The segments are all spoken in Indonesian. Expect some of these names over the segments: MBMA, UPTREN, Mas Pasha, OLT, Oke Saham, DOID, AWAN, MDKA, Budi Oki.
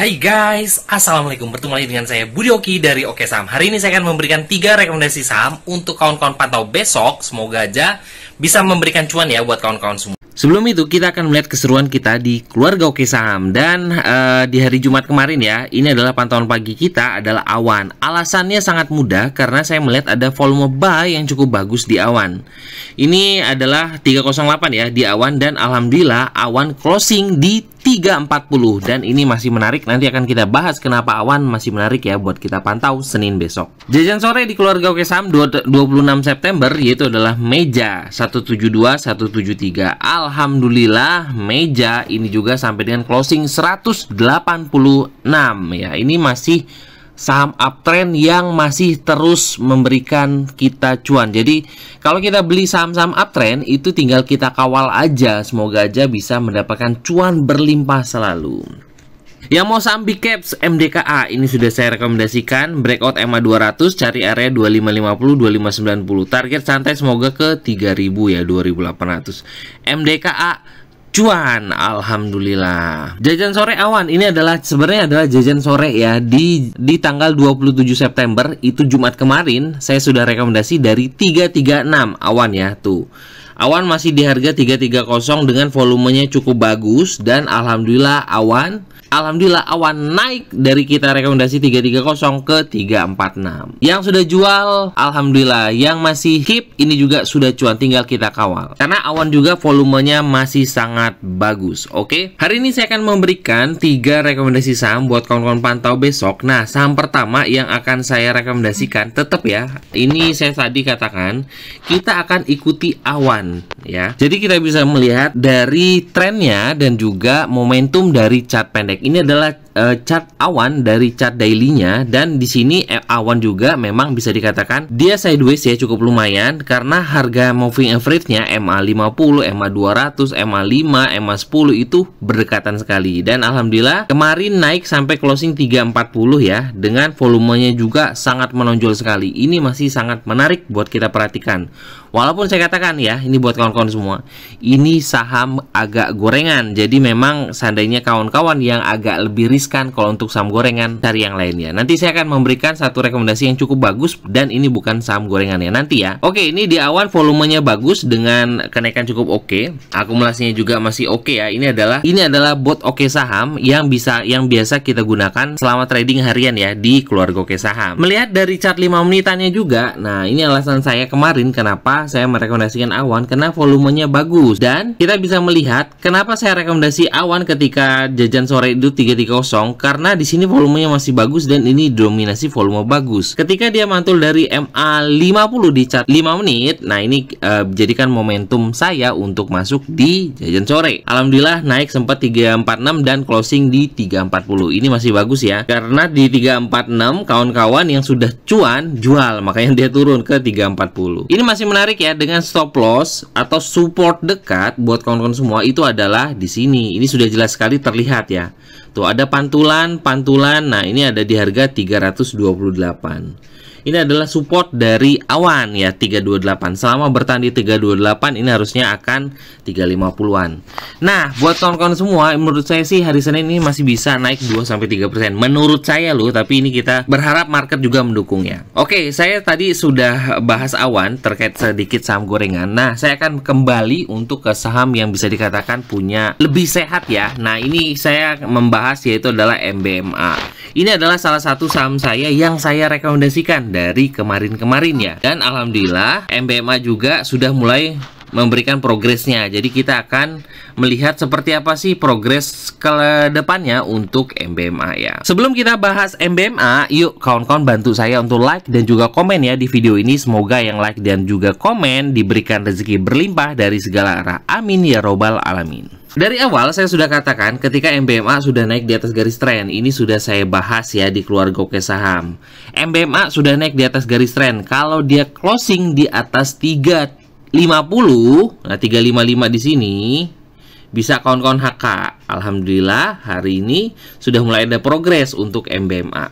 Hai guys, Assalamualaikum. Bertemu lagi dengan saya Budi Oki dari Oke Saham. Hari ini saya akan memberikan 3 rekomendasi saham untuk kawan-kawan pantau besok. Semoga aja bisa memberikan cuan ya buat kawan-kawan semua. Sebelum itu kita akan melihat keseruan kita di keluarga Oke Saham. Dan di hari Jumat kemarin ya, ini adalah pantauan pagi kita adalah AWAN. Alasannya sangat mudah karena saya melihat ada volume buy yang cukup bagus di AWAN. Ini adalah 308 ya di AWAN, dan alhamdulillah AWAN closing di 340, dan ini masih menarik. Nanti akan kita bahas kenapa AWAN masih menarik ya buat kita pantau Senin besok. Jajan sore di keluarga Oke Saham 26 September yaitu adalah meja 172 173. Alhamdulillah meja ini juga sampai dengan closing 186 ya. Ini masih saham uptrend yang masih terus memberikan kita cuan. Jadi kalau kita beli saham-saham uptrend itu tinggal kita kawal aja, semoga aja bisa mendapatkan cuan berlimpah selalu. Yang mau saham big caps MDKA ini sudah saya rekomendasikan, breakout MA 200 cari area 2550 2590, target santai semoga ke 3000 ya 2800. MDKA cuan, alhamdulillah. Jajan sore AWAN ini adalah sebenarnya adalah jajan sore ya di tanggal 27 September itu Jumat kemarin saya sudah rekomendasi dari 336 AWAN ya tuh. AWAN masih di harga 330 dengan volumenya cukup bagus, dan alhamdulillah AWAN naik dari kita rekomendasi 330 ke 346. Yang sudah jual alhamdulillah, yang masih keep ini juga sudah cuan, tinggal kita kawal karena AWAN juga volumenya masih sangat bagus. Oke, hari ini saya akan memberikan 3 rekomendasi saham buat kawan-kawan pantau besok. Nah, saham pertama yang akan saya rekomendasikan tetap ya, ini saya tadi katakan kita akan ikuti AWAN ya. Jadi kita bisa melihat dari trennya dan juga momentum dari chart pendek. Ini adalah chart AWAN dari chart daily-nya, dan di sini AWAN juga memang bisa dikatakan dia sideways ya, cukup lumayan karena harga moving average-nya MA 50, MA 200, MA 5, MA 10 itu berdekatan sekali, dan alhamdulillah kemarin naik sampai closing 340 ya, dengan volumenya juga sangat menonjol sekali. Ini masih sangat menarik buat kita perhatikan. Walaupun saya katakan ya, ini buat kawan-kawan semua, ini saham agak gorengan. Jadi memang seandainya kawan-kawan yang agak lebih riskan kalau untuk saham gorengan, cari yang lainnya. Nanti saya akan memberikan satu rekomendasi yang cukup bagus, dan ini bukan saham gorengan ya, nanti ya. Oke, ini di AWAN volumenya bagus dengan kenaikan cukup oke. Akumulasinya juga masih oke ya. Ini adalah bot Oke Saham yang biasa kita gunakan selama trading harian ya di keluarga Oke Saham. Melihat dari chart 5 menitannya juga, nah ini alasan saya kemarin kenapa saya merekomendasikan AWAN, karena volumenya bagus. Dan kita bisa melihat kenapa saya rekomendasi AWAN ketika jajan sore itu 330, karena di sini volumenya masih bagus dan ini dominasi volume bagus. Ketika dia mantul dari MA 50 di chart 5 menit, nah ini jadikan momentum saya untuk masuk di jajan sore. Alhamdulillah naik sempat 346 dan closing di 340. Ini masih bagus ya, karena di 346 kawan-kawan yang sudah cuan jual, makanya dia turun ke 340. Ini masih menarik ya, dengan stop loss atau support dekat buat kawan-kawan semua itu adalah di sini. Ini sudah jelas sekali terlihat ya. Tuh ada pantulan. Nah, ini ada di harga 328. Ini adalah support dari AWAN ya, 328. Selama bertahan di 328 ini harusnya akan 350-an. Nah, buat kawan-kawan semua, menurut saya sih hari Senin ini masih bisa naik 2-3%. Menurut saya loh, tapi ini kita berharap market juga mendukungnya. Oke, saya tadi sudah bahas AWAN terkait sedikit saham gorengan. Nah, saya akan kembali untuk ke saham yang bisa dikatakan punya lebih sehat ya. Nah, ini saya membahas yaitu adalah MBMA. Ini adalah salah satu saham saya yang saya rekomendasikan dari kemarin-kemarin ya. Dan alhamdulillah MBMA juga sudah mulai memberikan progresnya. Jadi kita akan melihat seperti apa sih progres ke depannya untuk MBMA ya. Sebelum kita bahas MBMA, yuk kawan-kawan bantu saya untuk like dan juga komen ya di video ini. Semoga yang like dan juga komen diberikan rezeki berlimpah dari segala arah. Amin ya robbal alamin. Dari awal saya sudah katakan ketika MBMA sudah naik di atas garis tren, ini sudah saya bahas ya di keluarga Oke Saham. MBMA sudah naik di atas garis tren. Kalau dia closing di atas 350, nah 355 di sini bisa kawan-kawan HK. Alhamdulillah hari ini sudah mulai ada progres untuk MBMA.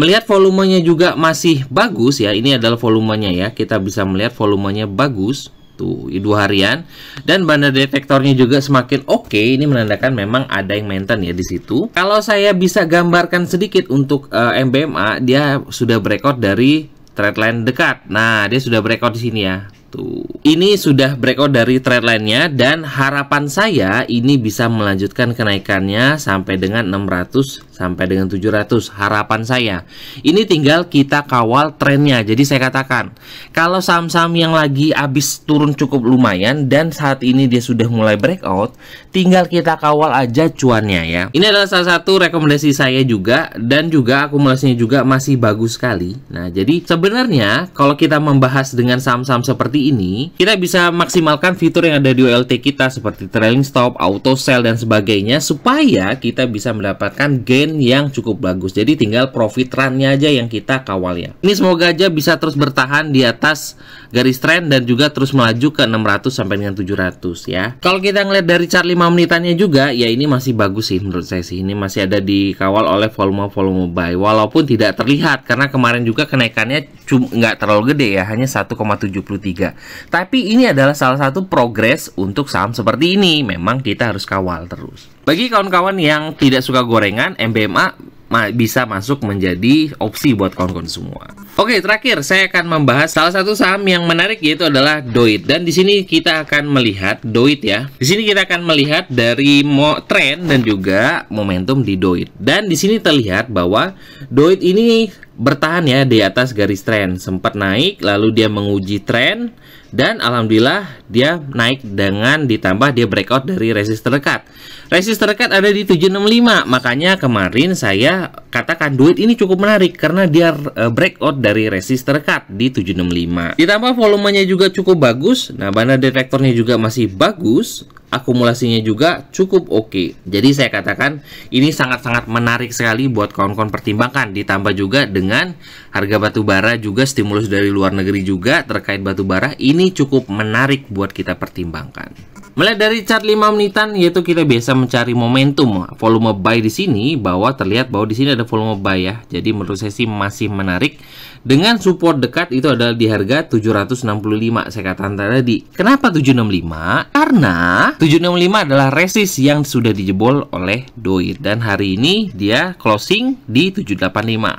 Melihat volumenya juga masih bagus ya. Ini adalah volumenya ya. Kita bisa melihat volumenya bagus. satu, dua harian. Dan bandar detektornya juga semakin oke. Ini menandakan memang ada yang maintain ya di situ. Kalau saya bisa gambarkan sedikit untuk MBMA, dia sudah breakout dari trendline dekat. Nah, dia sudah breakout di sini ya. Ini sudah breakout dari trendline-nya dan harapan saya ini bisa melanjutkan kenaikannya sampai dengan 600 sampai dengan 700, harapan saya. Ini tinggal kita kawal trennya. Jadi saya katakan, kalau saham-saham yang lagi habis turun cukup lumayan dan saat ini dia sudah mulai breakout, tinggal kita kawal aja cuannya ya. Ini adalah salah satu rekomendasi saya juga, dan juga akumulasinya juga masih bagus sekali. Nah, jadi sebenarnya kalau kita membahas dengan saham-saham seperti ini, kita bisa maksimalkan fitur yang ada di OLT kita seperti trailing stop, auto sell dan sebagainya, supaya kita bisa mendapatkan gain yang cukup bagus. Jadi tinggal profit run-nya aja yang kita kawal ya. Ini semoga aja bisa terus bertahan di atas garis trend dan juga terus melaju ke 600 sampai dengan 700 ya. Kalau kita ngelihat dari chart 5 menitannya juga ya, ini masih bagus sih menurut saya sih. Ini masih ada dikawal oleh volume buy walaupun tidak terlihat karena kemarin juga kenaikannya nggak terlalu gede ya, hanya 1,73. Tapi ini adalah salah satu progres untuk saham seperti ini. Memang kita harus kawal terus. Bagi kawan-kawan yang tidak suka gorengan, MBMA bisa masuk menjadi opsi buat kawan-kawan semua. Oke, terakhir saya akan membahas salah satu saham yang menarik yaitu adalah DOID. Dan di sini kita akan melihat DOID ya. Di sini kita akan melihat dari tren dan juga momentum di DOID. Dan di sini terlihat bahwa DOID ini bertahan ya di atas garis tren, sempat naik lalu dia menguji tren dan alhamdulillah dia naik dengan ditambah dia breakout dari resisten dekat. Resisten dekat ada di 765, makanya kemarin saya katakan duit ini cukup menarik karena dia breakout dari resisten dekat di 765. Ditambah volumenya juga cukup bagus. Nah, bandar detektornya juga masih bagus. Akumulasinya juga cukup oke. Jadi saya katakan ini sangat-sangat menarik sekali buat kawan-kawan pertimbangkan. Ditambah juga dengan harga batubara juga stimulus dari luar negeri juga terkait batubara, ini cukup menarik buat kita pertimbangkan. Melihat dari chart 5 menitan yaitu kita biasa mencari momentum volume buy di sini, bahwa terlihat bahwa di sini ada volume buy ya. Jadi menurut saya sih masih menarik dengan support dekat itu adalah di harga 765 saya katakan tadi. Kenapa 765? Karena 765 adalah resist yang sudah dijebol oleh DOID dan hari ini dia closing di 785.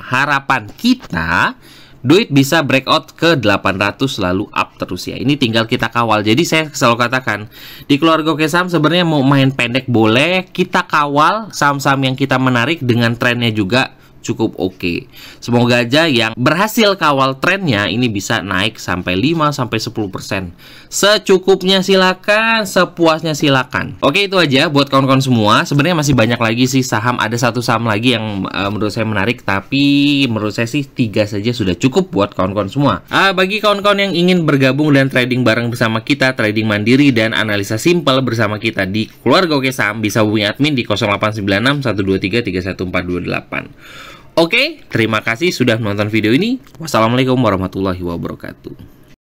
Harapan kita DOID bisa breakout ke 800 lalu up terus ya. Ini tinggal kita kawal. Jadi saya selalu katakan di keluarga Oke Saham sebenarnya mau main pendek boleh, kita kawal saham-saham yang kita menarik dengan trennya juga cukup oke. Semoga aja yang berhasil kawal trennya ini bisa naik sampai 5-10%. Secukupnya silakan, sepuasnya silakan. Oke, itu aja buat kawan-kawan semua. Sebenarnya masih banyak lagi sih saham, ada satu saham lagi yang menurut saya menarik, tapi menurut saya sih 3 saja sudah cukup buat kawan-kawan semua. Bagi kawan-kawan yang ingin bergabung dan trading bareng bersama kita, trading mandiri dan analisa simple bersama kita di keluarga Oke Saham, bisa hubungi admin di 0896 123 31428. Oke, terima kasih sudah menonton video ini. Wassalamualaikum warahmatullahi wabarakatuh.